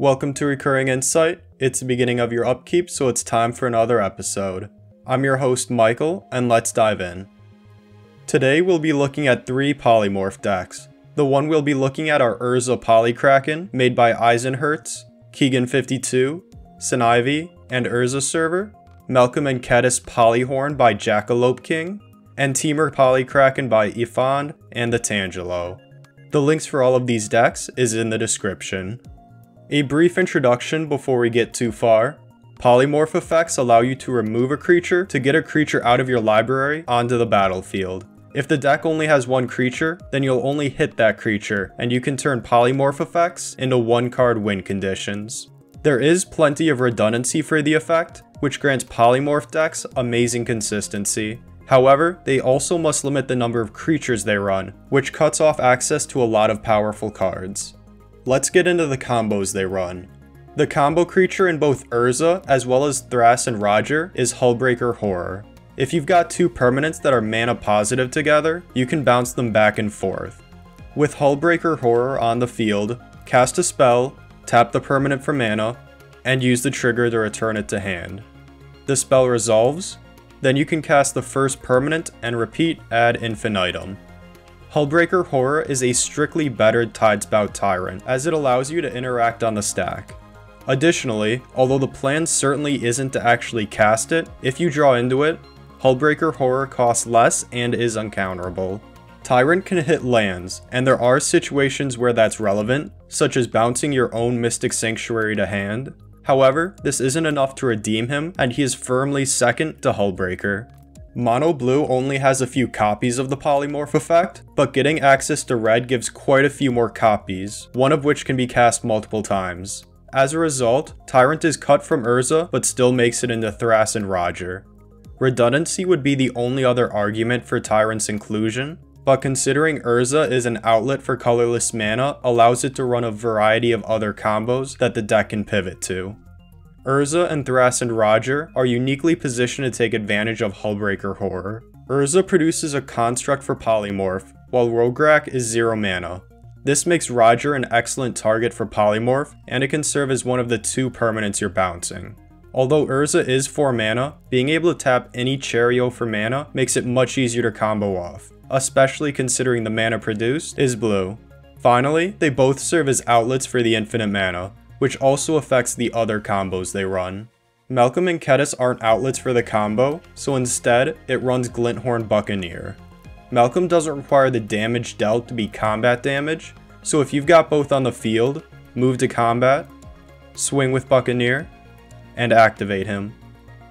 Welcome to Recurring Insight. It's the beginning of your upkeep, so it's time for another episode. I'm your host Michael, and let's dive in. Today we'll be looking at three Polymorph decks. The one we'll be looking at are Urza Polykraken, made by Eisenherz, Keegan52, Sinivi, and Urza Server, Malcolm and Kediss Polyhorn by Jackelopeking, and Temur Polykraken by Efond and the Tangelo. The links for all of these decks is in the description. A brief introduction before we get too far. Polymorph effects allow you to remove a creature to get a creature out of your library onto the battlefield. If the deck only has one creature, then you'll only hit that creature, and you can turn polymorph effects into one-card win conditions. There is plenty of redundancy for the effect, which grants polymorph decks amazing consistency. However, they also must limit the number of creatures they run, which cuts off access to a lot of powerful cards. Let's get into the combos they run. The combo creature in both Urza as well as Thras and Roger is Hullbreaker Horror. If you've got two permanents that are mana positive together, you can bounce them back and forth. With Hullbreaker Horror on the field, cast a spell, tap the permanent for mana, and use the trigger to return it to hand. The spell resolves, then you can cast the first permanent and repeat ad infinitum. Hullbreaker Horror is a strictly bettered Tidespout Tyrant, as it allows you to interact on the stack. Additionally, although the plan certainly isn't to actually cast it, if you draw into it, Hullbreaker Horror costs less and is uncounterable. Tyrant can hit lands, and there are situations where that's relevant, such as bouncing your own Mystic Sanctuary to hand. However, this isn't enough to redeem him, and he is firmly second to Hullbreaker. Mono Blue only has a few copies of the Polymorph effect, but getting access to Red gives quite a few more copies, one of which can be cast multiple times. As a result, Tyrant is cut from Urza, but still makes it into Thras and Roger. Redundancy would be the only other argument for Tyrant's inclusion, but considering Urza is an outlet for colorless mana, allows it to run a variety of other combos that the deck can pivot to. Urza and Thras and Roger are uniquely positioned to take advantage of Hullbreaker Horror. Urza produces a construct for Polymorph, while Rograk is 0 mana. This makes Roger an excellent target for Polymorph, and it can serve as one of the two permanents you're bouncing. Although Urza is 4 mana, being able to tap any Cheerio for mana makes it much easier to combo off, especially considering the mana produced is blue. Finally, they both serve as outlets for the infinite mana, which also affects the other combos they run. Malcolm and Kediss aren't outlets for the combo, so instead, it runs Glinthorn Buccaneer. Malcolm doesn't require the damage dealt to be combat damage, so if you've got both on the field, move to combat, swing with Buccaneer, and activate him.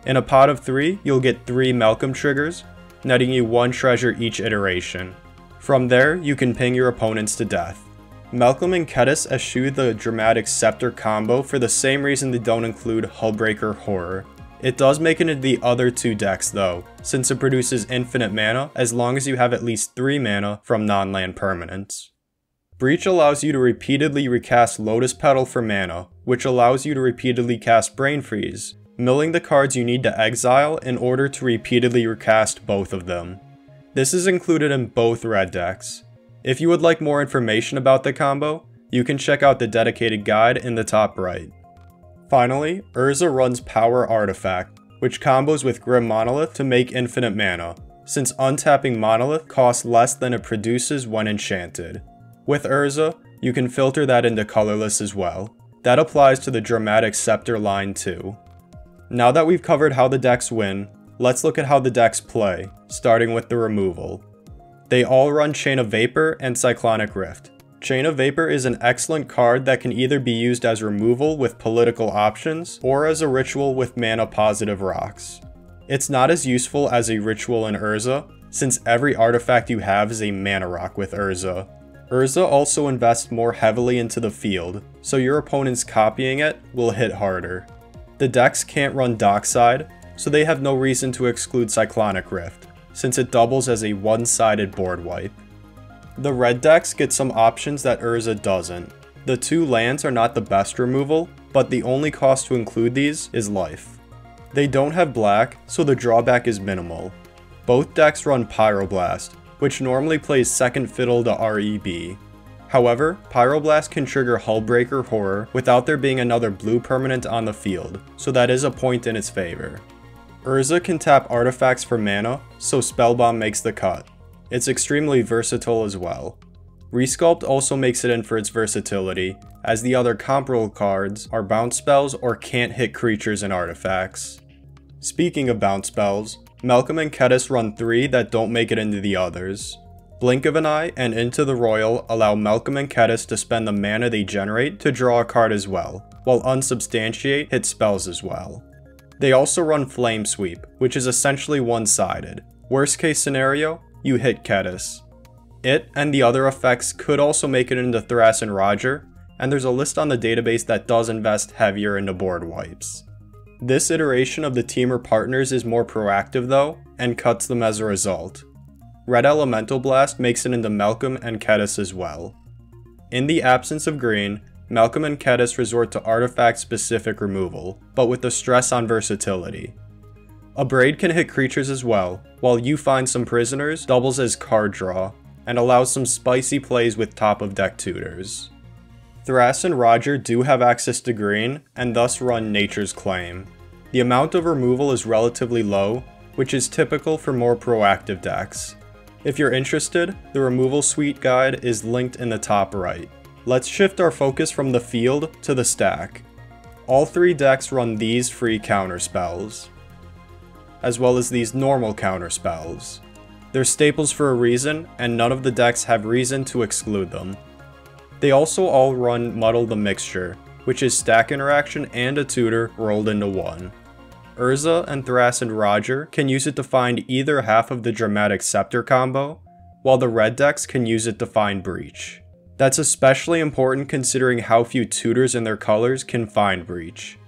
In a pot of 3, you'll get 3 Malcolm triggers, netting you 1 treasure each iteration. From there, you can ping your opponents to death. Malcolm and Kediss eschew the Dramatic Scepter combo for the same reason they don't include Hullbreaker Horror. It does make it into the other two decks though, since it produces infinite mana as long as you have at least 3 mana from non-land permanents. Breach allows you to repeatedly recast Lotus Petal for mana, which allows you to repeatedly cast Brain Freeze, milling the cards you need to exile in order to repeatedly recast both of them. This is included in both red decks. If you would like more information about the combo, you can check out the dedicated guide in the top right. Finally, Urza runs Power Artifact, which combos with Grim Monolith to make infinite mana, since untapping Monolith costs less than it produces when enchanted. With Urza, you can filter that into colorless as well. That applies to the Dramatic Scepter line too. Now that we've covered how the decks win, let's look at how the decks play, starting with the removal. They all run Chain of Vapor and Cyclonic Rift. Chain of Vapor is an excellent card that can either be used as removal with political options, or as a ritual with mana positive rocks. It's not as useful as a ritual in Urza, since every artifact you have is a mana rock with Urza. Urza also invests more heavily into the field, so your opponents copying it will hit harder. The decks can't run Dockside, so they have no reason to exclude Cyclonic Rift, since it doubles as a one-sided board wipe. The red decks get some options that Urza doesn't. The 2 lands are not the best removal, but the only cost to include these is life. They don't have black, so the drawback is minimal. Both decks run Pyroblast, which normally plays second fiddle to REB. However, Pyroblast can trigger Hullbreaker Horror without there being another blue permanent on the field, so that is a point in its favor. Urza can tap artifacts for mana, so Spellbomb makes the cut. It's extremely versatile as well. Resculpt also makes it in for its versatility, as the other comparable cards are bounce spells or can't hit creatures and artifacts. Speaking of bounce spells, Malcolm and Kediss run 3 that don't make it into the others. Blink of an Eye and Into the Royal allow Malcolm and Kediss to spend the mana they generate to draw a card as well, while Unsubstantiate hits spells as well. They also run Flame Sweep, which is essentially one-sided. Worst case scenario, you hit Kediss. It and the other effects could also make it into Thras and Roger, and there's a list on the database that does invest heavier into board wipes. This iteration of the team or partners is more proactive though, and cuts them as a result. Red Elemental Blast makes it into Malcolm and Kediss as well. In the absence of green, Malcolm and Kediss resort to artifact-specific removal, but with the stress on versatility. Abrade can hit creatures as well, while You Find Some Prisoners doubles as card draw, and allows some spicy plays with top-of-deck tutors. Thras and Roger do have access to green, and thus run Nature's Claim. The amount of removal is relatively low, which is typical for more proactive decks. If you're interested, the removal suite guide is linked in the top right. Let's shift our focus from the field to the stack. All 3 decks run these free counterspells, as well as these normal counterspells. They're staples for a reason, and none of the decks have reason to exclude them. They also all run Muddle the Mixture, which is stack interaction and a tutor rolled into one. Urza and Thras and Roger can use it to find either half of the Dramatic Scepter combo, while the red decks can use it to find Breach. That's especially important considering how few tutors in their colors can find Breach.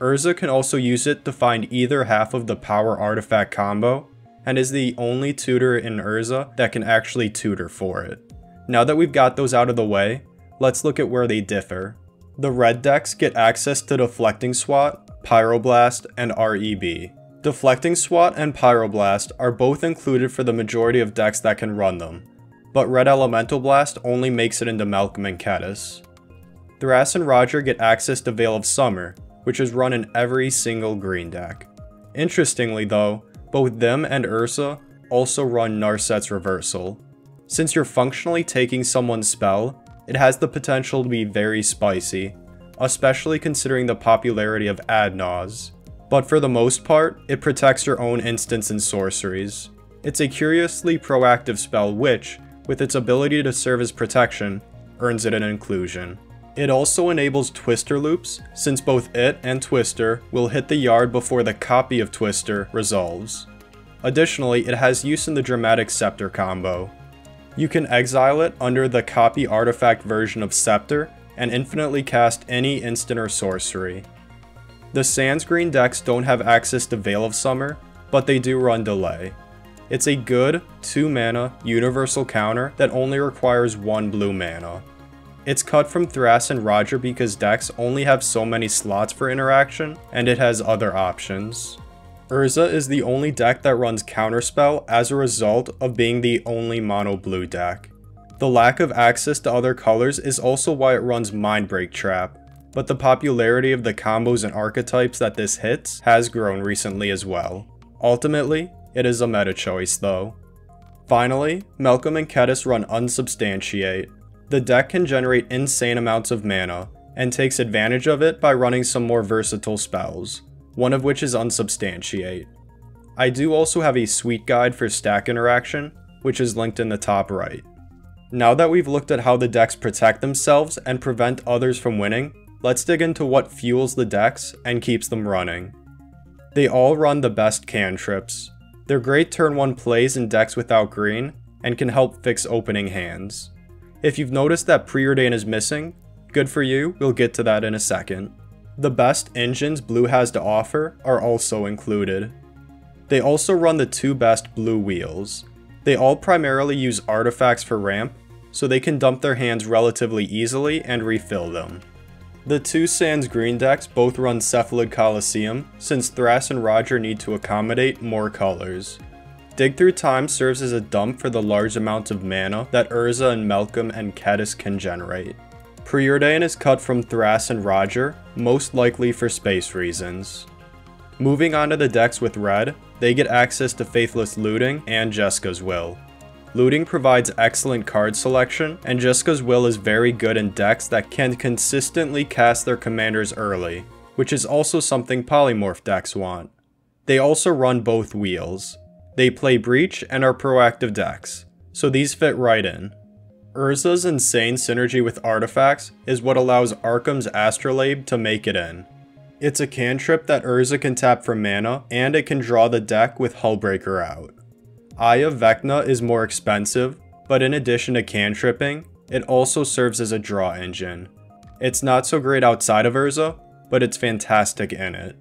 Urza can also use it to find either half of the Power Artifact combo, and is the only tutor in Urza that can actually tutor for it. Now that we've got those out of the way, let's look at where they differ. The red decks get access to Deflecting Swat, Pyroblast, and REB. Deflecting Swat and Pyroblast are both included for the majority of decks that can run them, but Red Elemental Blast only makes it into Malcolm and Kediss. Thras and Roger get access to Veil of Summer, which is run in every single green deck. Interestingly though, both them and Urza also run Narset's Reversal. Since you're functionally taking someone's spell, it has the potential to be very spicy, especially considering the popularity of Adnaz. But for the most part, it protects your own instants and sorceries. It's a curiously proactive spell which, with its ability to serve as protection, earns it an inclusion. It also enables Twister loops, since both it and Twister will hit the yard before the copy of Twister resolves. Additionally, it has use in the Dramatic Scepter combo. You can exile it under the copy artifact version of Scepter, and infinitely cast any instant or sorcery. The Sans Green decks don't have access to Veil of Summer, but they do run Delay. It's a good 2 mana universal counter that only requires 1 blue mana. It's cut from Thras and Roger because decks only have so many slots for interaction, and it has other options. Urza is the only deck that runs Counterspell as a result of being the only mono blue deck. The lack of access to other colors is also why it runs Mindbreak Trap, but the popularity of the combos and archetypes that this hits has grown recently as well. Ultimately, it is a meta choice though. Finally, Malcolm and Kediss run Unsubstantiate. The deck can generate insane amounts of mana, and takes advantage of it by running some more versatile spells, one of which is Unsubstantiate. I do also have a suite guide for stack interaction, which is linked in the top right. Now that we've looked at how the decks protect themselves and prevent others from winning, let's dig into what fuels the decks and keeps them running. They all run the best cantrips. They're great turn 1 plays in decks without green, and can help fix opening hands. If you've noticed that Preordain is missing, good for you, we'll get to that in a second. The best engines blue has to offer are also included. They also run the 2 best blue wheels. They all primarily use artifacts for ramp, so they can dump their hands relatively easily and refill them. The 2 Sans Green decks both run Cephalid Coliseum, since Thras and Roger need to accommodate more colors. Dig Through Time serves as a dump for the large amounts of mana that Urza and Malcolm and Kediss can generate. Preordain is cut from Thras and Roger, most likely for space reasons. Moving on to the decks with red, they get access to Faithless Looting and Jeska's Will. Looting provides excellent card selection, and Jeska's Will is very good in decks that can consistently cast their commanders early, which is also something Polymorph decks want. They also run both wheels. They play Breach and are proactive decks, so these fit right in. Urza's insane synergy with artifacts is what allows Arkham's Astrolabe to make it in. It's a cantrip that Urza can tap for mana, and it can draw the deck with Hullbreaker out. Eye of Vecna is more expensive, but in addition to cantripping, it also serves as a draw engine. It's not so great outside of Urza, but it's fantastic in it.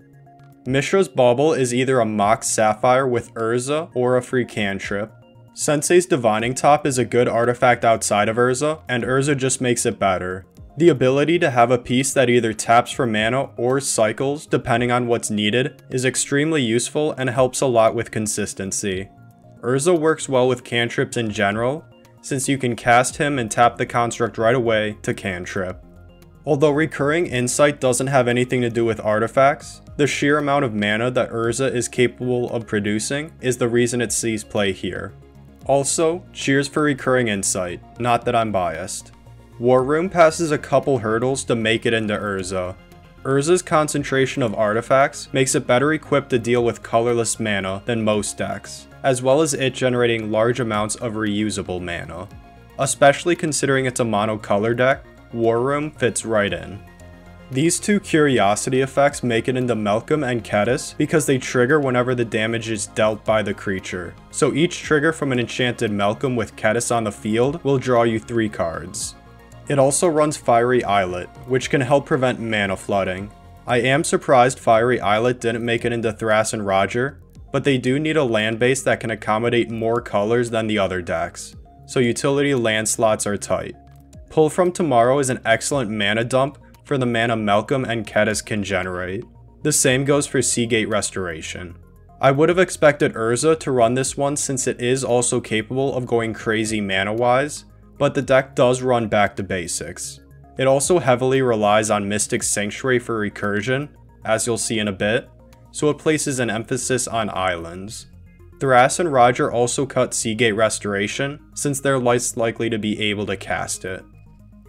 Mishra's Bauble is either a Mox Sapphire with Urza or a free cantrip. Sensei's Divining Top is a good artifact outside of Urza, and Urza just makes it better. The ability to have a piece that either taps for mana or cycles depending on what's needed is extremely useful and helps a lot with consistency. Urza works well with cantrips in general, since you can cast him and tap the construct right away to cantrip. Although Recurring Insight doesn't have anything to do with artifacts, the sheer amount of mana that Urza is capable of producing is the reason it sees play here. Also, cheers for Recurring Insight, not that I'm biased. War Room passes a couple hurdles to make it into Urza. Urza's concentration of artifacts makes it better equipped to deal with colorless mana than most decks, as well as it generating large amounts of reusable mana. Especially considering it's a mono-color deck, War Room fits right in. These two curiosity effects make it into Malcolm and Kediss because they trigger whenever the damage is dealt by the creature, so each trigger from an enchanted Malcolm with Kediss on the field will draw you 3 cards. It also runs Fiery Islet, which can help prevent mana flooding. I am surprised Fiery Islet didn't make it into Thras and Roger, but they do need a land base that can accommodate more colors than the other decks, so utility land slots are tight. Pull From Tomorrow is an excellent mana dump for the mana Malcolm and Kediss can generate. The same goes for Seagate Restoration. I would have expected Urza to run this one since it is also capable of going crazy mana-wise, but the deck does run back to basics. It also heavily relies on Mystic Sanctuary for recursion, as you'll see in a bit, so it places an emphasis on islands. Thras and Roger also cut Seagate Restoration since they're less likely to be able to cast it.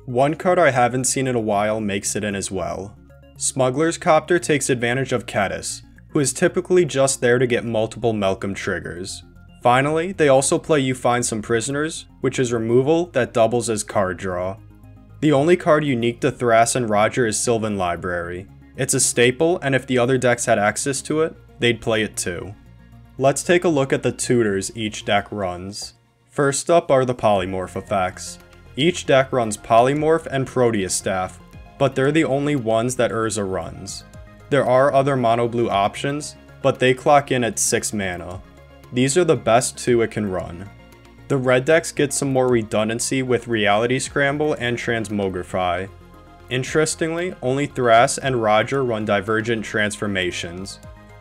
One card I haven't seen in a while makes it in as well. Smuggler's Copter takes advantage of Kediss, who is typically just there to get multiple Malcolm triggers. Finally, they also play You Find Some Prisoners, which is removal that doubles as card draw. The only card unique to Thras and Roger is Sylvan Library. It's a staple, and if the other decks had access to it, they'd play it too. Let's take a look at the tutors each deck runs. First up are the Polymorph effects. Each deck runs Polymorph and Proteus Staff, but they're the only ones that Urza runs. There are other mono-blue options, but they clock in at 6 mana. These are the best 2 it can run. The red decks get some more redundancy with Reality Scramble and Transmogrify. Interestingly, only Thras and Roger run Divergent Transformations.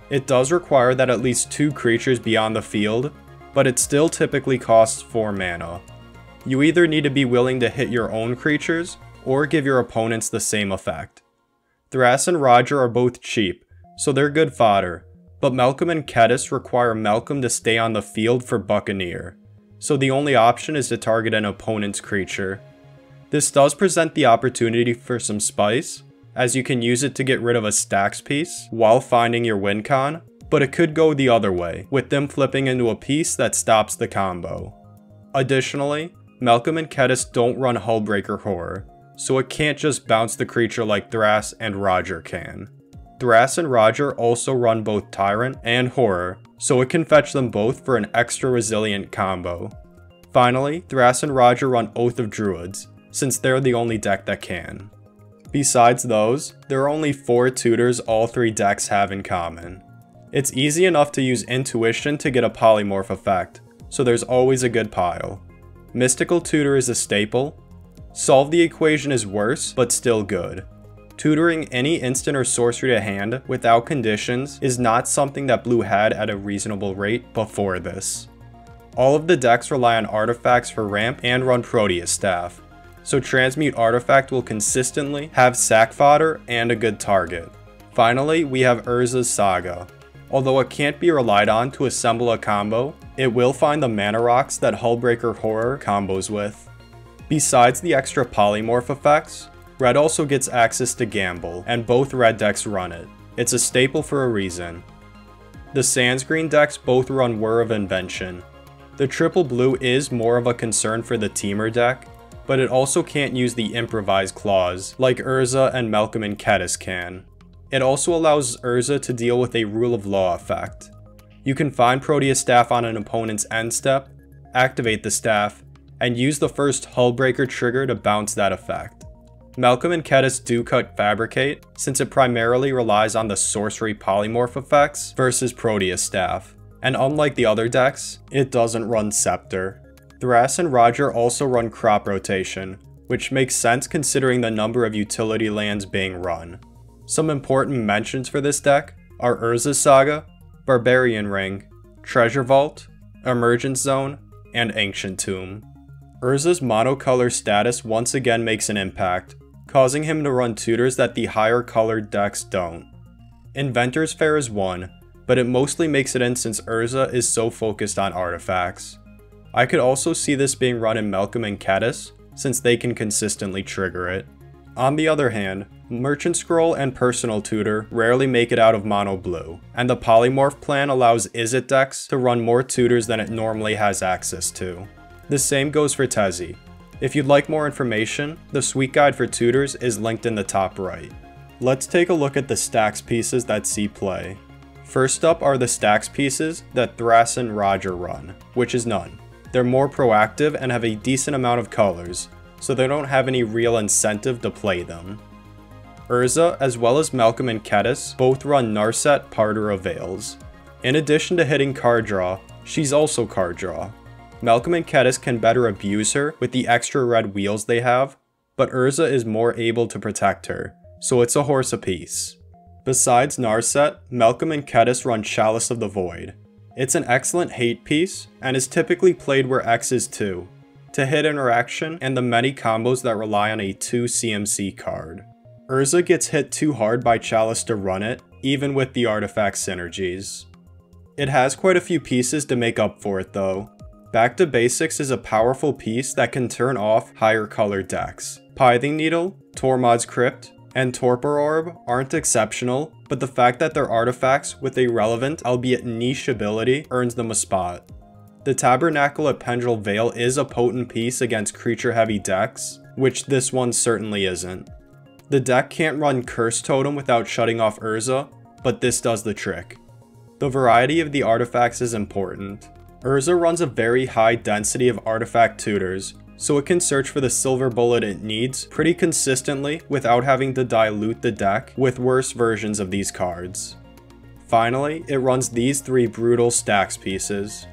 It does require that at least 2 creatures be on the field, but it still typically costs 4 mana. You either need to be willing to hit your own creatures, or give your opponents the same effect. Thras and Roger are both cheap, so they're good fodder, but Malcolm and Kediss require Malcolm to stay on the field for Buccaneer, so the only option is to target an opponent's creature. This does present the opportunity for some spice, as you can use it to get rid of a stacks piece while finding your win con, but it could go the other way, with them flipping into a piece that stops the combo. Additionally, Malcolm and Kediss don't run Hullbreaker Horror, so it can't just bounce the creature like Thras and Roger can. Thras and Roger also run both Tyrant and Horror, so it can fetch them both for an extra resilient combo. Finally, Thras and Roger run Oath of Druids, since they're the only deck that can. Besides those, there are only 4 tutors all 3 decks have in common. It's easy enough to use Intuition to get a Polymorph effect, so there's always a good pile. Mystical Tutor is a staple. Solve the Equation is worse, but still good. Tutoring any instant or sorcery to hand without conditions is not something that blue had at a reasonable rate before this. All of the decks rely on artifacts for ramp and run Proteus Staff, so Transmute Artifact will consistently have sack fodder and a good target. Finally, we have Urza's Saga. Although it can't be relied on to assemble a combo, it will find the mana rocks that Hullbreaker Horror combos with. Besides the extra polymorph effects, Red also gets access to Gamble, and both Red decks run it. It's a staple for a reason. The Sans Green decks both run Whir of Invention. The triple blue is more of a concern for the Teamer deck, but it also can't use the Improvise clause, like Urza and Malcolm and Kediss can. It also allows Urza to deal with a Rule of Law effect. You can find Proteus Staff on an opponent's end step, activate the staff, and use the first Hullbreaker trigger to bounce that effect. Malcolm and Kediss do cut Fabricate, since it primarily relies on the sorcery polymorph effects versus Proteus Staff, and unlike the other decks, it doesn't run Scepter. Thras and Roger also run Crop Rotation, which makes sense considering the number of utility lands being run. Some important mentions for this deck are Urza's Saga, Barbarian Ring, Treasure Vault, Emergence Zone, and Ancient Tomb. Urza's monocolor status once again makes an impact, causing him to run tutors that the higher colored decks don't. Inventor's Fair is one, but it mostly makes it in since Urza is so focused on artifacts. I could also see this being run in Malcolm and Kediss, since they can consistently trigger it. On the other hand, Merchant Scroll and Personal Tutor rarely make it out of mono blue, and the Polymorph plan allows Izzet decks to run more tutors than it normally has access to. The same goes for Tezzy. If you'd like more information, the Suite Guide for Tutors is linked in the top right. Let's take a look at the stacks pieces that see play. First up are the stacks pieces that Thras and Roger run, which is none. They're more proactive and have a decent amount of colors, so they don't have any real incentive to play them. Urza, as well as Malcolm and Kediss, both run Narset Parter of Veils. In addition to hitting card draw, she's also card draw. Malcolm and Kediss can better abuse her with the extra red wheels they have, but Urza is more able to protect her, so it's a horse apiece. Besides Narset, Malcolm and Kediss run Chalice of the Void. It's an excellent hate piece, and is typically played where X is 2, to hit interaction and the many combos that rely on a 2 CMC card. Urza gets hit too hard by Chalice to run it, even with the artifact synergies. It has quite a few pieces to make up for it though. Back to Basics is a powerful piece that can turn off higher color decks. Pithing Needle, Tormod's Crypt, and Torpor Orb aren't exceptional, but the fact that they're artifacts with a relevant, albeit niche ability, earns them a spot. The Tabernacle at Pendrell Vale is a potent piece against creature-heavy decks, which this one certainly isn't. The deck can't run Curse Totem without shutting off Urza, but this does the trick. The variety of the artifacts is important. Urza runs a very high density of artifact tutors, so it can search for the silver bullet it needs pretty consistently without having to dilute the deck with worse versions of these cards. Finally, it runs these three brutal stacks pieces.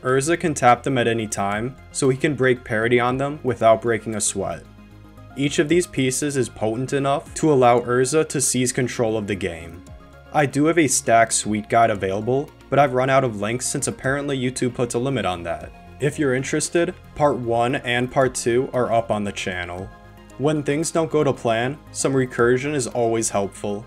Urza can tap them at any time, so he can break parity on them without breaking a sweat. Each of these pieces is potent enough to allow Urza to seize control of the game. I do have a stack suite guide available, but I've run out of links since apparently YouTube puts a limit on that. If you're interested, part 1 and part 2 are up on the channel. When things don't go to plan, some recursion is always helpful.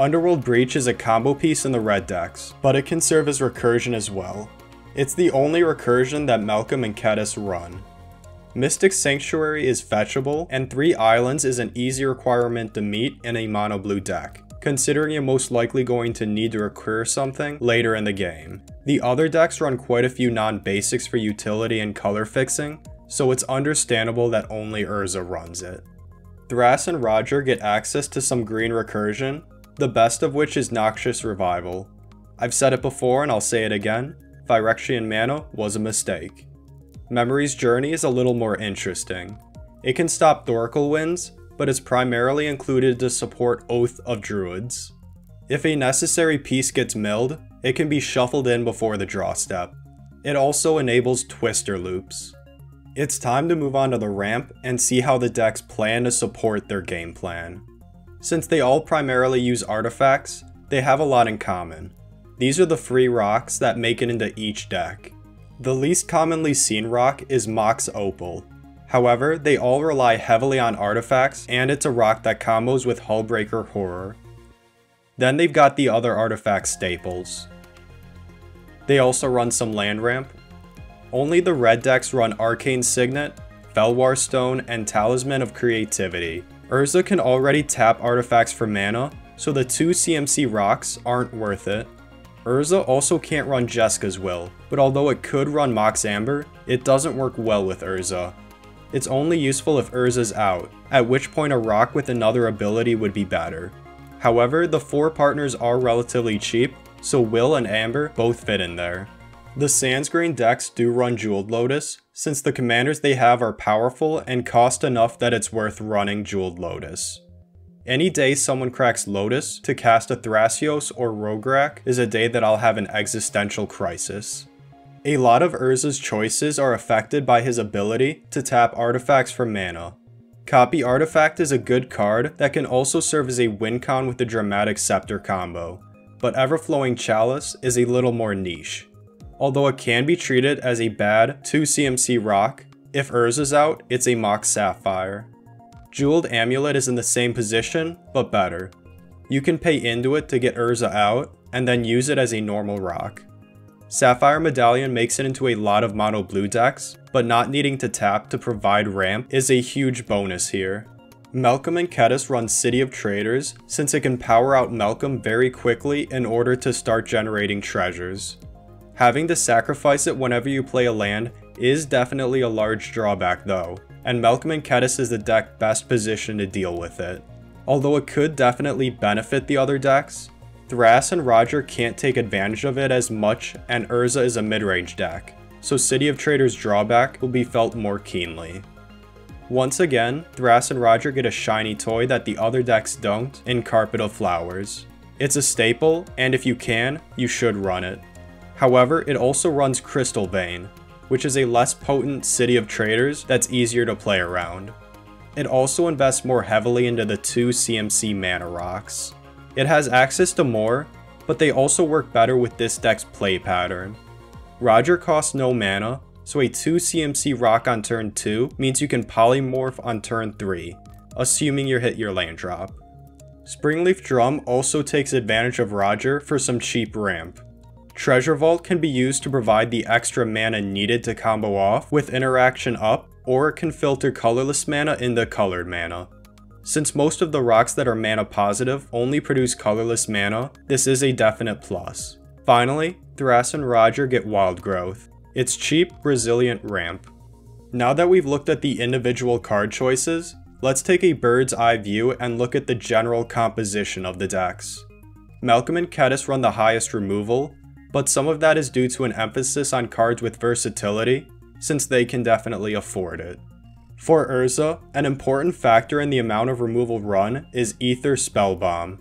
Underworld Breach is a combo piece in the red decks, but it can serve as recursion as well. It's the only recursion that Malcolm and Kediss run. Mystic Sanctuary is fetchable, and 3 Islands is an easy requirement to meet in a mono blue deck, considering you're most likely going to need to recur something later in the game. The other decks run quite a few non-basics for utility and color fixing, so it's understandable that only Urza runs it. Thras and Roger get access to some green recursion, the best of which is Noxious Revival. I've said it before and I'll say it again, Phyrexian Mana was a mistake. Memory's Journey is a little more interesting. It can stop Thoracle's Winds, but is primarily included to support Oath of Druids. If a necessary piece gets milled, it can be shuffled in before the draw step. It also enables Twister loops. It's time to move on to the ramp and see how the decks plan to support their game plan. Since they all primarily use artifacts, they have a lot in common. These are the free rocks that make it into each deck. The least commonly seen rock is Mox Opal. However, they all rely heavily on artifacts, and it's a rock that combos with Hullbreaker Horror. Then they've got the other artifact staples. They also run some land ramp. Only the red decks run Arcane Signet, Felwar Stone, and Talisman of Creativity. Urza can already tap artifacts for mana, so the two CMC rocks aren't worth it. Urza also can't run Jeska's Will, but although it could run Mox Amber, it doesn't work well with Urza. It's only useful if Urza's out, at which point a rock with another ability would be better. However, the four partners are relatively cheap, so Will and Amber both fit in there. The Sands Green decks do run Jeweled Lotus, since the commanders they have are powerful and cost enough that it's worth running Jeweled Lotus. Any day someone cracks Lotus to cast a Thrasios or Rograk is a day that I'll have an existential crisis. A lot of Urza's choices are affected by his ability to tap artifacts for mana. Copy Artifact is a good card that can also serve as a win con with the Dramatic Scepter combo, but Everflowing Chalice is a little more niche. Although it can be treated as a bad 2 CMC rock, if Urza's out, it's a Mox Sapphire. Jeweled Amulet is in the same position, but better. You can pay into it to get Urza out, and then use it as a normal rock. Sapphire Medallion makes it into a lot of mono blue decks, but not needing to tap to provide ramp is a huge bonus here. Melkem and Kediss run City of Traders, since it can power out Melkem very quickly in order to start generating treasures. Having to sacrifice it whenever you play a land is definitely a large drawback though, and Melkem and Kediss is the deck best positioned to deal with it. Although it could definitely benefit the other decks, Thras and Roger can't take advantage of it as much, and Urza is a mid-range deck, so City of Traders' drawback will be felt more keenly. Once again, Thras and Roger get a shiny toy that the other decks don't in Carpet of Flowers. It's a staple, and if you can, you should run it. However, it also runs Crystal Vein, which is a less potent City of Traders that's easier to play around. It also invests more heavily into the two CMC mana rocks. It has access to more, but they also work better with this deck's play pattern. Roger costs no mana, so a 2 CMC rock on turn 2 means you can polymorph on turn 3, assuming you hit your land drop. Springleaf Drum also takes advantage of Roger for some cheap ramp. Treasure Vault can be used to provide the extra mana needed to combo off with interaction up, or it can filter colorless mana into colored mana. Since most of the rocks that are mana positive only produce colorless mana, this is a definite plus. Finally, Thras and Roger get Wild Growth. It's cheap, resilient ramp. Now that we've looked at the individual card choices, let's take a bird's eye view and look at the general composition of the decks. Melkem and Kediss run the highest removal, but some of that is due to an emphasis on cards with versatility, since they can definitely afford it. For Urza, an important factor in the amount of removal run is Aether Spellbomb.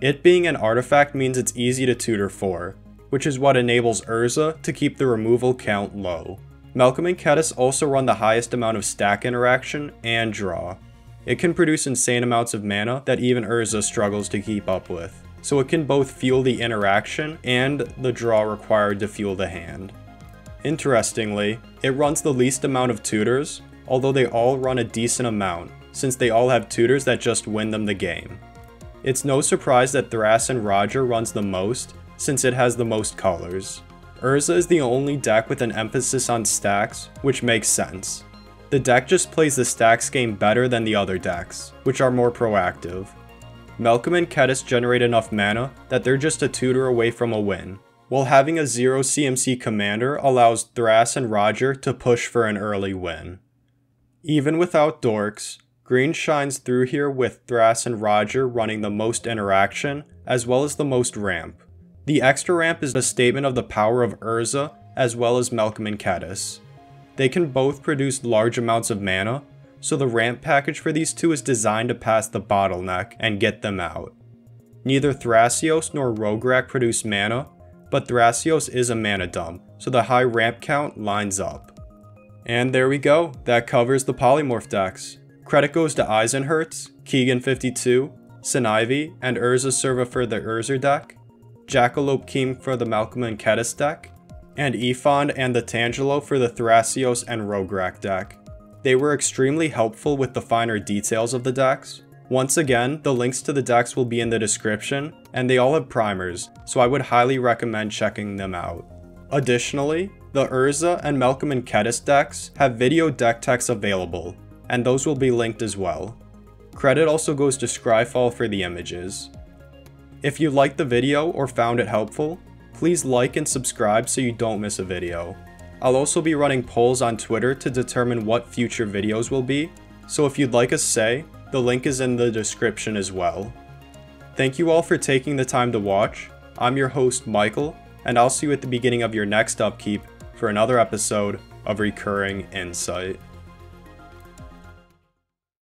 It being an artifact means it's easy to tutor for, which is what enables Urza to keep the removal count low. Melkem and Kediss also run the highest amount of stack interaction and draw. It can produce insane amounts of mana that even Urza struggles to keep up with, so it can both fuel the interaction and the draw required to fuel the hand. Interestingly, it runs the least amount of tutors, although they all run a decent amount, since they all have tutors that just win them the game. It's no surprise that Thras and Roger runs the most, since it has the most colors. Urza is the only deck with an emphasis on stacks, which makes sense. The deck just plays the stacks game better than the other decks, which are more proactive. Melkem and Kediss generate enough mana that they're just a tutor away from a win, while having a 0 CMC commander allows Thras and Roger to push for an early win. Even without dorks, green shines through here with Thras and Roger running the most interaction, as well as the most ramp. The extra ramp is a statement of the power of Urza, as well as Melkem and Kediss. They can both produce large amounts of mana, so the ramp package for these two is designed to pass the bottleneck and get them out. Neither Thrasios nor Rograk produce mana, but Thrasios is a mana dump, so the high ramp count lines up. And there we go, that covers the Polymorph decks. Credit goes to Eisenherz, Keegan52, Sinivi, and Urza Serva for the Urza deck, Jackelopeking for the Melkem and Kediss deck, and Efond and the Tangelo for the Thrasios and Rograk deck. They were extremely helpful with the finer details of the decks. Once again, the links to the decks will be in the description, and they all have primers, so I would highly recommend checking them out. Additionally, the Urza and Malcolm and Kediss decks have video deck techs available, and those will be linked as well. Credit also goes to Scryfall for the images. If you liked the video or found it helpful, please like and subscribe so you don't miss a video. I'll also be running polls on Twitter to determine what future videos will be, so if you'd like a say, the link is in the description as well. Thank you all for taking the time to watch. I'm your host, Michael, and I'll see you at the beginning of your next upkeep for another episode of Recurring Insight.